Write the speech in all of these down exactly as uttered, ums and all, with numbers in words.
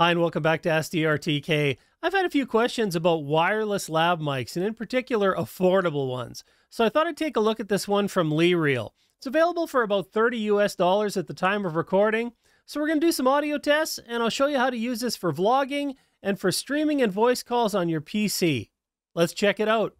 Hi, and welcome back to Ask D R T K. I've had a few questions about wireless lav mics, and in particular, affordable ones. So I thought I'd take a look at this one from Leereel. It's available for about thirty U S dollars at the time of recording. So we're going to do some audio tests, and I'll show you how to use this for vlogging and for streaming and voice calls on your P C. Let's check it out.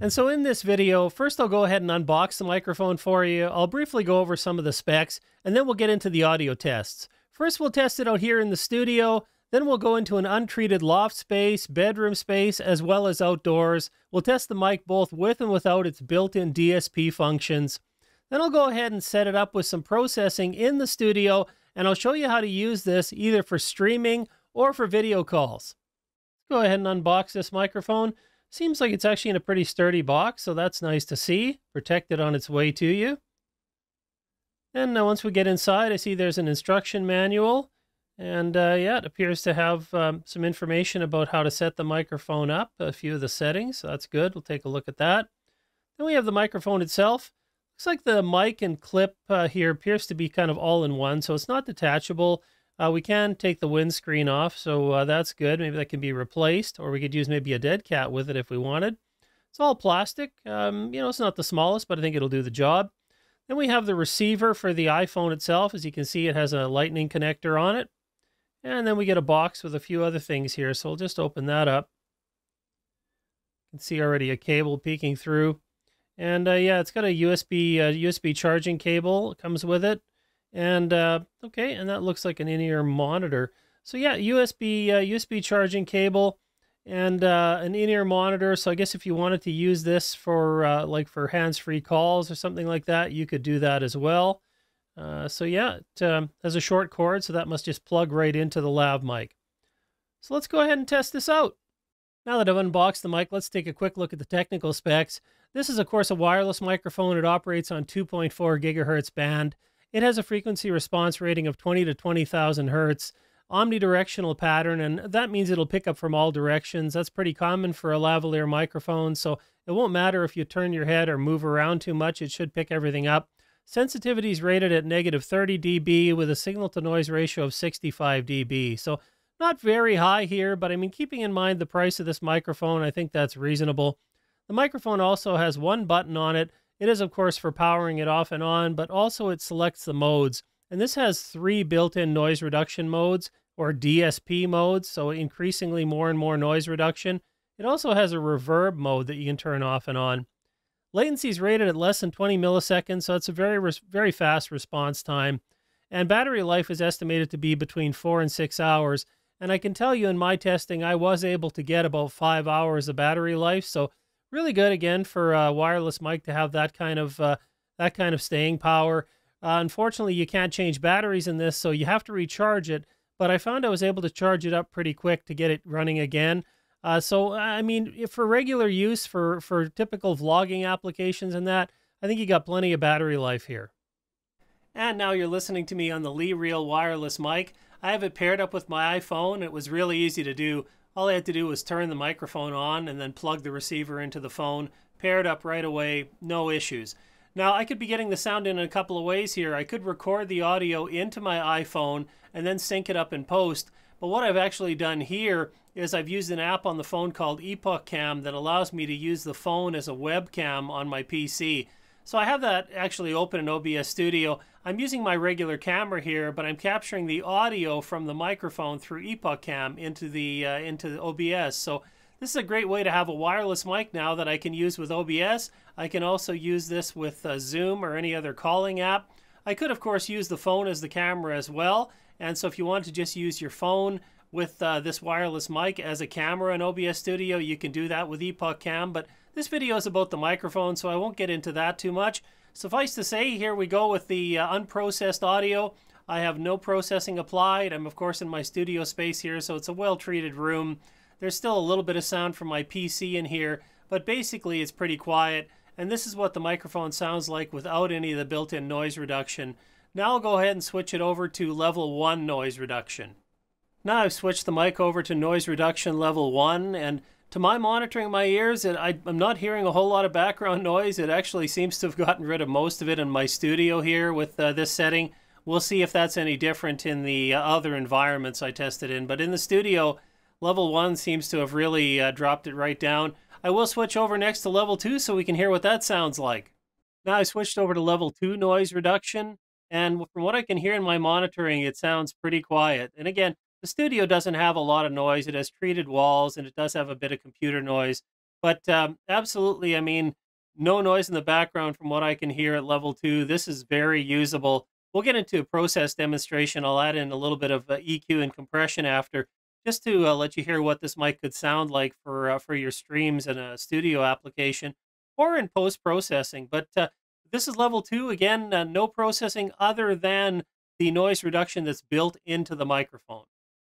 And so in this video, first I'll go ahead and unbox the microphone for you. I'll briefly go over some of the specs, and then we'll get into the audio tests. First, we'll test it out here in the studio. Then we'll go into an untreated loft space, bedroom space, as well as outdoors. We'll test the mic both with and without its built-in D S P functions. Then I'll go ahead and set it up with some processing in the studio, and I'll show you how to use this either for streaming or for video calls. Go ahead and unbox this microphone. Seems like it's actually in a pretty sturdy box, so that's nice to see. Protected on its way to you. And now once we get inside, I see there's an instruction manual. And uh, yeah, it appears to have um, some information about how to set the microphone up, a few of the settings, so that's good. We'll take a look at that. Then we have the microphone itself. Looks like the mic and clip uh, here appears to be kind of all in one, so it's not detachable. Uh, we can take the windscreen off, so uh, that's good. Maybe that can be replaced, or we could use maybe a dead cat with it if we wanted. It's all plastic. Um, you know, it's not the smallest, but I think it'll do the job. Then we have the receiver for the iPhone itself. As you can see, it has a lightning connector on it. And then we get a box with a few other things here, so we'll just open that up. You can see already a cable peeking through. And uh, yeah, it's got a U S B, uh, U S B charging cable. It comes with it. And uh, okay, and that looks like an in-ear monitor. So yeah, U S B, uh, U S B charging cable and uh, an in-ear monitor. So I guess if you wanted to use this for uh, like for hands-free calls or something like that, you could do that as well. Uh, so yeah, it um, has a short cord, so that must just plug right into the lav mic. So let's go ahead and test this out. Now that I've unboxed the mic, let's take a quick look at the technical specs. This is, of course, a wireless microphone. It operates on two point four gigahertz band. It has a frequency response rating of twenty to twenty thousand hertz, omnidirectional pattern, and that means it'll pick up from all directions. That's pretty common for a lavalier microphone, so it won't matter if you turn your head or move around too much. It should pick everything up. Sensitivity is rated at negative thirty D B with a signal-to-noise ratio of sixty-five D B. So not very high here, but I mean, keeping in mind the price of this microphone, I think that's reasonable. The microphone also has one button on it. It is, of course, for powering it off and on, but also it selects the modes. And this has three built-in noise reduction modes, or D S P modes, so increasingly more and more noise reduction. It also has a reverb mode that you can turn off and on. Latency is rated at less than twenty milliseconds, so it's a very, very fast response time. And battery life is estimated to be between four and six hours. And I can tell you in my testing, I was able to get about five hours of battery life. So really good again for a wireless mic to have that kind of uh, that kind of staying power. Uh, unfortunately, you can't change batteries in this, so you have to recharge it. But I found I was able to charge it up pretty quick to get it running again. Uh, so, I mean, if for regular use, for, for typical vlogging applications and that, I think you got plenty of battery life here. And now you're listening to me on the Leereel wireless mic. I have it paired up with my iPhone. It was really easy to do. All I had to do was turn the microphone on and then plug the receiver into the phone. Paired up right away, no issues. Now, I could be getting the sound in a couple of ways here. I could record the audio into my iPhone and then sync it up in post. But what I've actually done here is I've used an app on the phone called Epocam that allows me to use the phone as a webcam on my P C. So I have that actually open in O B S Studio. I'm using my regular camera here, but I'm capturing the audio from the microphone through Epocam into the, uh, into the O B S. So this is a great way to have a wireless mic now that I can use with O B S. I can also use this with uh, Zoom or any other calling app. I could, of course, use the phone as the camera as well. And so if you want to just use your phone with uh, this wireless mic as a camera in O B S Studio, you can do that with Epocam. But this video is about the microphone, so I won't get into that too much. Suffice to say, here we go with the uh, unprocessed audio. I have no processing applied. I'm, of course, in my studio space here, so it's a well-treated room. There's still a little bit of sound from my P C in here, but basically it's pretty quiet. And this is what the microphone sounds like without any of the built-in noise reduction. Now I'll go ahead and switch it over to level one noise reduction. Now I've switched the mic over to noise reduction level one, and to my monitoring my ears, it, I, I'm not hearing a whole lot of background noise. It actually seems to have gotten rid of most of it in my studio here with uh, this setting. We'll see if that's any different in the other environments I tested in. But in the studio, level one seems to have really uh, dropped it right down. I will switch over next to level two so we can hear what that sounds like. Now I switched over to level two noise reduction, and from what I can hear in my monitoring, it sounds pretty quiet. And again, the studio doesn't have a lot of noise. It has treated walls, and it does have a bit of computer noise. But um, absolutely, I mean, no noise in the background from what I can hear at level two. This is very usable. We'll get into a process demonstration. I'll add in a little bit of uh, E Q and compression after, just to uh, let you hear what this mic could sound like for uh, for your streams in a studio application or in post-processing. But uh, this is level two. Again, uh, no processing other than the noise reduction that's built into the microphone.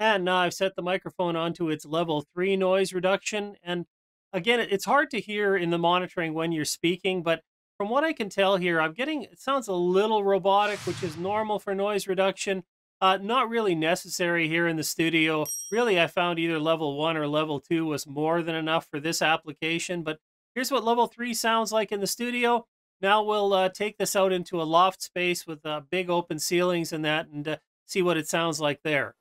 And now I've set the microphone onto its level three noise reduction. And again, it's hard to hear in the monitoring when you're speaking, but from what I can tell here, I'm getting, it sounds a little robotic, which is normal for noise reduction. Uh, not really necessary here in the studio. Really, I found either level one or level two was more than enough for this application. But here's what level three sounds like in the studio. Now we'll uh, take this out into a loft space with uh, big open ceilings and that, and uh, see what it sounds like there.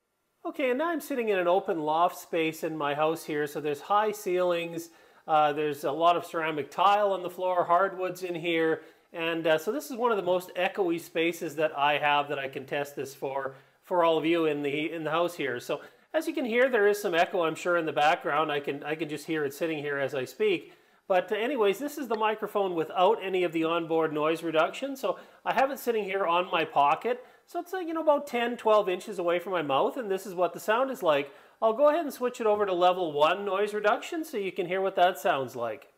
Okay, and now I'm sitting in an open loft space in my house here. So there's high ceilings. Uh, there's a lot of ceramic tile on the floor, hardwoods in here. And uh, so this is one of the most echoey spaces that I have that I can test this for, for all of you in the in the house here. So as you can hear, there is some echo, I'm sure, in the background. I can, I can just hear it sitting here as I speak. But uh, anyways, this is the microphone without any of the onboard noise reduction. So I have it sitting here on my pocket. So it's, uh, you know, about ten, twelve inches away from my mouth, and this is what the sound is like. I'll go ahead and switch it over to level one noise reduction so you can hear what that sounds like.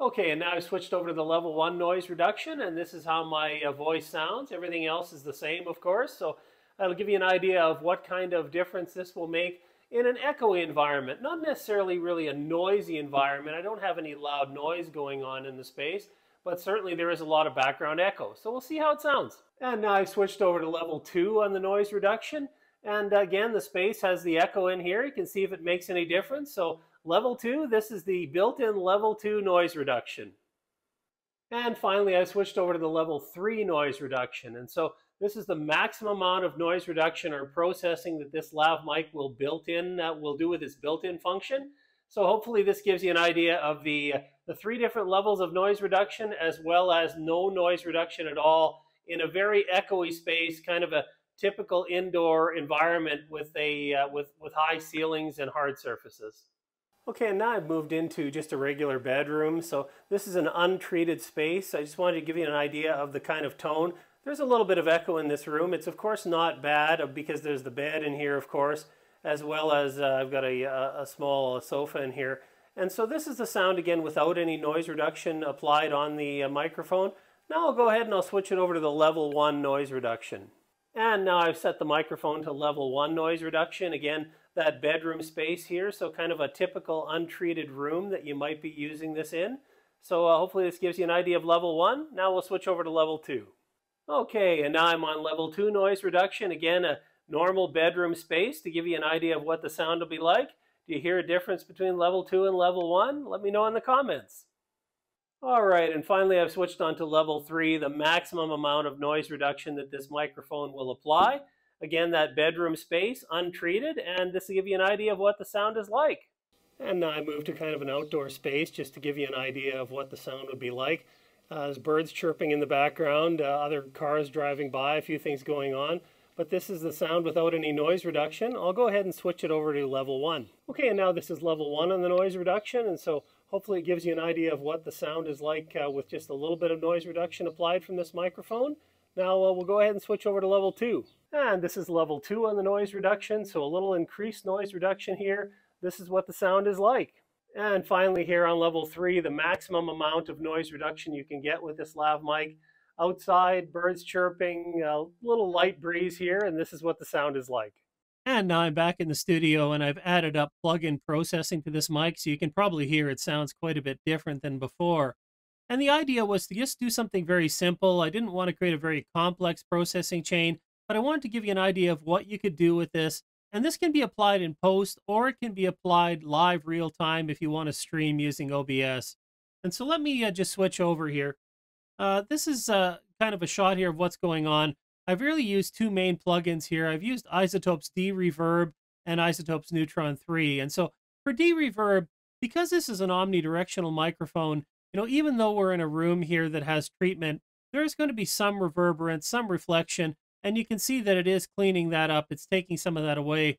Okay, and now I've switched over to the level one noise reduction, and this is how my uh, voice sounds. Everything else is the same, of course, so that'll give you an idea of what kind of difference this will make in an echoey environment. Not necessarily really a noisy environment. I don't have any loud noise going on in the space, but certainly there is a lot of background echo. So we'll see how it sounds. And now I've switched over to level two on the noise reduction. And again, the space has the echo in here. You can see if it makes any difference. So level two, this is the built-in level two noise reduction. And finally, I switched over to the level three noise reduction. And so this is the maximum amount of noise reduction or processing that this lav mic will built in, uh, will do with its built-in function. So hopefully this gives you an idea of the, uh, the three different levels of noise reduction, as well as no noise reduction at all in a very echoey space, kind of a typical indoor environment with a uh, with with high ceilings and hard surfaces. Okay, and now I've moved into just a regular bedroom. So this is an untreated space. I just wanted to give you an idea of the kind of tone. There's a little bit of echo in this room. It's of course not bad because there's the bed in here, of course, as well as uh, I've got a, a small sofa in here. And so this is the sound again without any noise reduction applied on the uh, microphone. Now I'll go ahead and I'll switch it over to the level one noise reduction. And now I've set the microphone to level one noise reduction. Again, that bedroom space here, so kind of a typical untreated room that you might be using this in. So uh, hopefully this gives you an idea of level one. Now we'll switch over to level two. Okay, and now I'm on level two noise reduction. Again, a normal bedroom space to give you an idea of what the sound will be like. Do you hear a difference between level two and level one? Let me know in the comments. All right, and finally I've switched on to level three, the maximum amount of noise reduction that this microphone will apply. Again, that bedroom space, untreated, and this will give you an idea of what the sound is like. And now I moved to kind of an outdoor space just to give you an idea of what the sound would be like. Uh, there's birds chirping in the background, uh, other cars driving by, a few things going on. But this is the sound without any noise reduction. I'll go ahead and switch it over to level one. Okay, and now this is level one on the noise reduction, and so hopefully it gives you an idea of what the sound is like uh, with just a little bit of noise reduction applied from this microphone. Now uh, we'll go ahead and switch over to level two. And this is level two on the noise reduction, so a little increased noise reduction here. This is what the sound is like. And finally here on level three, the maximum amount of noise reduction you can get with this lav mic. Outside, birds chirping, a little light breeze here, and this is what the sound is like. And now I'm back in the studio, and I've added up plug-in processing to this mic, so you can probably hear it sounds quite a bit different than before. And the idea was to just do something very simple. I didn't want to create a very complex processing chain, but I wanted to give you an idea of what you could do with this. And this can be applied in post, or it can be applied live real-time if you want to stream using O B S. And so let me uh, just switch over here. Uh, this is uh, kind of a shot here of what's going on. I've really used two main plugins here. I've used iZotope's D-Reverb and iZotope's Neutron three. And so for D-Reverb, because this is an omnidirectional microphone, you know, even though we're in a room here that has treatment, there's going to be some reverberance, some reflection, and you can see that it is cleaning that up. It's taking some of that away.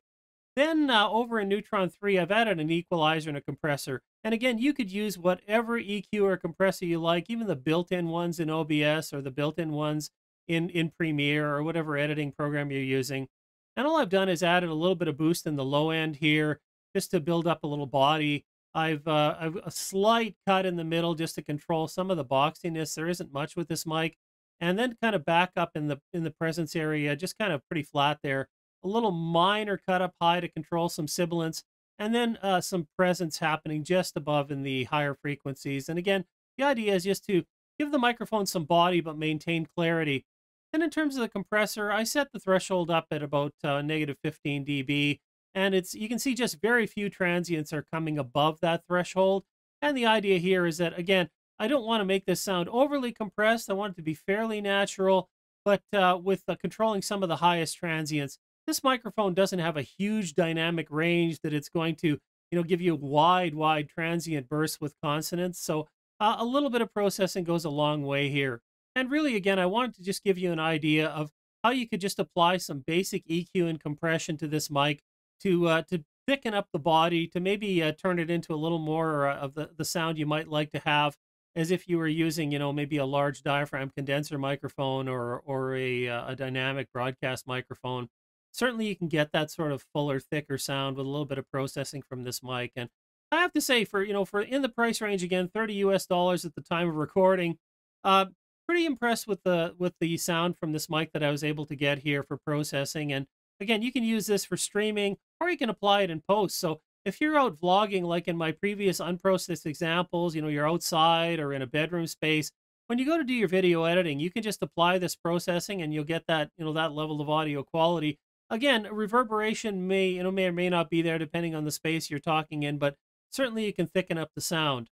Then uh, over in Neutron three, I've added an equalizer and a compressor. And again, you could use whatever E Q or compressor you like, even the built-in ones in O B S or the built-in ones in, in Premiere or whatever editing program you're using. And all I've done is added a little bit of boost in the low end here just to build up a little body. I've, uh, I've a slight cut in the middle just to control some of the boxiness. There isn't much with this mic. And then kind of back up in the, in the presence area, just kind of pretty flat there. A little minor cut up high to control some sibilance, and then uh, some presence happening just above in the higher frequencies. And again, the idea is just to give the microphone some body but maintain clarity. Then in terms of the compressor, I set the threshold up at about negative uh, fifteen dB, and it's you can see just very few transients are coming above that threshold. And the idea here is that, again, I don't want to make this sound overly compressed. I want it to be fairly natural, but uh, with uh, controlling some of the highest transients. This microphone doesn't have a huge dynamic range that it's going to, you know, give you wide, wide transient bursts with consonants. So uh, a little bit of processing goes a long way here. And really, again, I wanted to just give you an idea of how you could just apply some basic E Q and compression to this mic to uh, to thicken up the body, to maybe uh, turn it into a little more uh, of the, the sound you might like to have, as if you were using, you know, maybe a large diaphragm condenser microphone or, or a, a dynamic broadcast microphone. Certainly you can get that sort of fuller, thicker sound with a little bit of processing from this mic. And I have to say, for, you know, for in the price range, again, thirty US dollars at the time of recording, uh, pretty impressed with the, with the sound from this mic that I was able to get here for processing. And again, you can use this for streaming or you can apply it in post. So if you're out vlogging, like in my previous unprocessed examples, you know, you're outside or in a bedroom space, when you go to do your video editing, you can just apply this processing and you'll get that, you know, that level of audio quality. Again, reverberation may, you know, may or may not be there depending on the space you're talking in, but certainly you can thicken up the sound.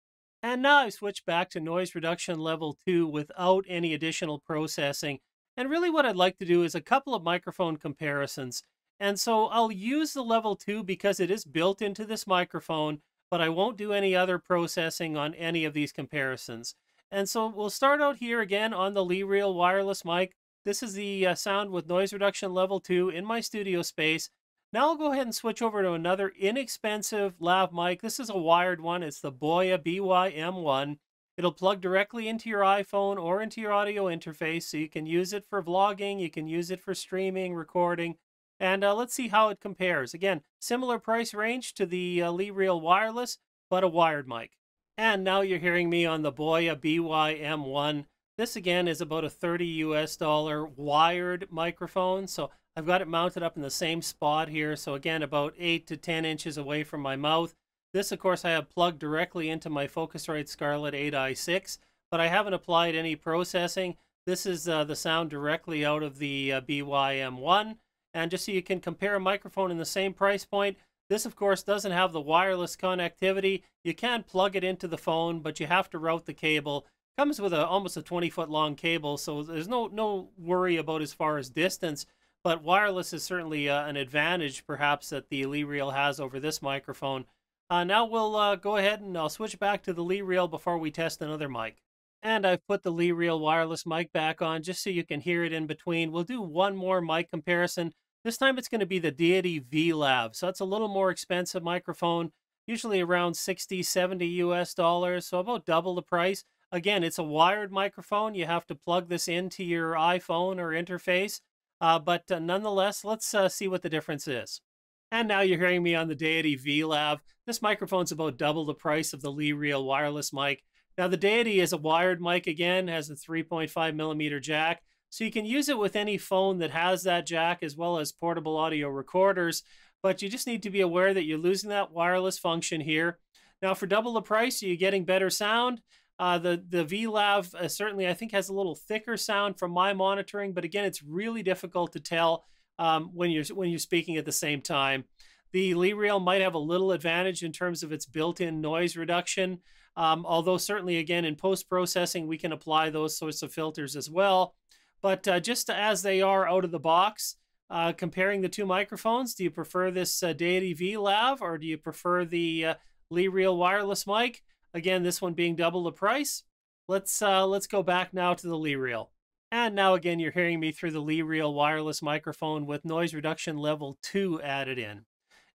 And now I've switched back to noise reduction level two without any additional processing. And really what I'd like to do is a couple of microphone comparisons. And so I'll use the level two because it is built into this microphone, but I won't do any other processing on any of these comparisons. And so we'll start out here again on the Leereel wireless mic. This is the uh, sound with noise reduction level two in my studio space. Now I'll go ahead and switch over to another inexpensive lav mic. This is a wired one. It's the Boya B Y M one. It'll plug directly into your iPhone or into your audio interface, so you can use it for vlogging, you can use it for streaming, recording, and uh, let's see how it compares. Again, similar price range to the uh, Leereel wireless, but a wired mic. And now you're hearing me on the Boya B Y M one. This, again, is about a thirty US dollar wired microphone. So I've got it mounted up in the same spot here. So again, about eight to ten inches away from my mouth. This, of course, I have plugged directly into my Focusrite Scarlett eight i six, but I haven't applied any processing. This is uh, the sound directly out of the uh, B Y M one. And just so you can compare a microphone in the same price point, this, of course, doesn't have the wireless connectivity. You can plug it into the phone, but you have to route the cable. Comes with a, almost a twenty foot long cable, so there's no, no worry about as far as distance, but wireless is certainly uh, an advantage, perhaps, that the Leereel has over this microphone. Uh, now we'll uh, go ahead and I'll switch back to the Leereel before we test another mic. And I've put the Leereel wireless mic back on just so you can hear it in between. We'll do one more mic comparison. This time it's going to be the Deity V-Lav, so it's a little more expensive microphone, usually around sixty, seventy US dollars, so about double the price. Again, it's a wired microphone. You have to plug this into your iPhone or interface. Uh, but uh, nonetheless, let's uh, see what the difference is. And now you're hearing me on the Deity V-Lav. This microphone's about double the price of the Leereel wireless mic. Now, the Deity is a wired mic again, has a three point five millimeter jack. So you can use it with any phone that has that jack, as well as portable audio recorders. But you just need to be aware that you're losing that wireless function here. Now, for double the price, are you getting better sound? Uh, the the V-Lav uh, certainly, I think, has a little thicker sound from my monitoring, but again, it's really difficult to tell um, when you're when you're speaking at the same time. The Leereel might have a little advantage in terms of its built-in noise reduction, um, although certainly, again, in post-processing, we can apply those sorts of filters as well. But uh, just as they are out of the box, uh, comparing the two microphones, do you prefer this uh, Deity V-Lav or do you prefer the uh, Leereel wireless mic? Again, this one being double the price. Let's, uh, let's go back now to the Leereel. And now again, you're hearing me through the Leereel wireless microphone with noise reduction level two added in.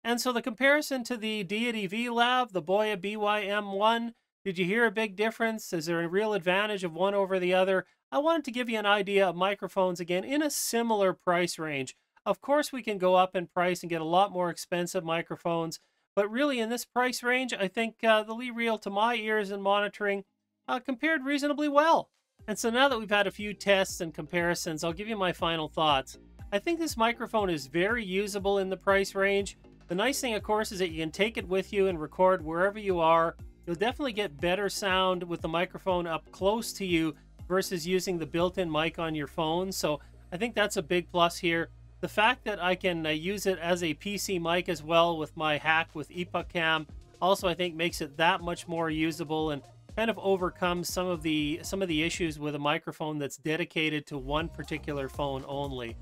And so the comparison to the Deity V-Lav, the Boya B Y M one, did you hear a big difference? Is there a real advantage of one over the other? I wanted to give you an idea of microphones, again, in a similar price range. Of course, we can go up in price and get a lot more expensive microphones, but really in this price range, I think uh, the Leereel, to my ears and monitoring, uh, compared reasonably well. And so now that we've had a few tests and comparisons, I'll give you my final thoughts. I think this microphone is very usable in the price range. The nice thing, of course, is that you can take it with you and record wherever you are. You'll definitely get better sound with the microphone up close to you versus using the built-in mic on your phone. So I think that's a big plus here. The fact that I can uh, use it as a P C mic as well with my hack with Epocam also, I think, makes it that much more usable and kind of overcomes some of the some of the issues with a microphone that's dedicated to one particular phone only.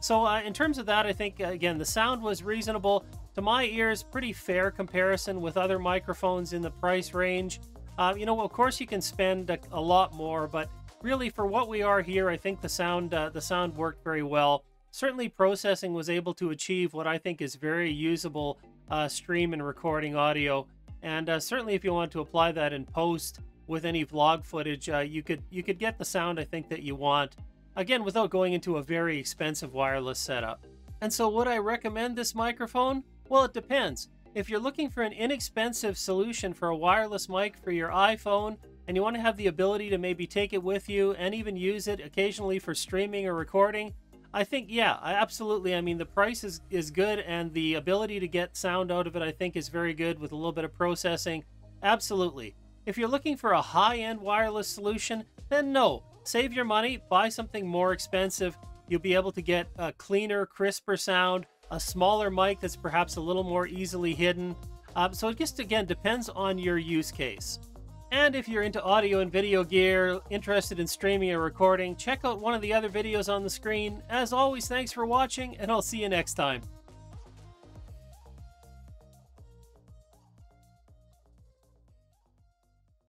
So uh, in terms of that, I think, again, the sound was reasonable. To my ears, pretty fair comparison with other microphones in the price range. Uh, you know, of course, you can spend a, a lot more, but really for what we are here, I think the sound, uh, the sound worked very well. Certainly processing was able to achieve what I think is very usable uh, stream and recording audio. And uh, certainly if you want to apply that in post with any vlog footage, uh, you could you could get the sound I think that you want. Again, without going into a very expensive wireless setup. And so would I recommend this microphone? Well, it depends. If you're looking for an inexpensive solution for a wireless mic for your iPhone, and you want to have the ability to maybe take it with you and even use it occasionally for streaming or recording, I think, yeah, I absolutely. I mean, the price is, is good, and the ability to get sound out of it, I think, is very good with a little bit of processing. Absolutely. If you're looking for a high-end wireless solution, then no. Save your money, buy something more expensive. You'll be able to get a cleaner, crisper sound, a smaller mic that's perhaps a little more easily hidden. Um, so it just, again, depends on your use case. And if you're into audio and video gear, interested in streaming or recording, check out one of the other videos on the screen. As always, thanks for watching, and I'll see you next time.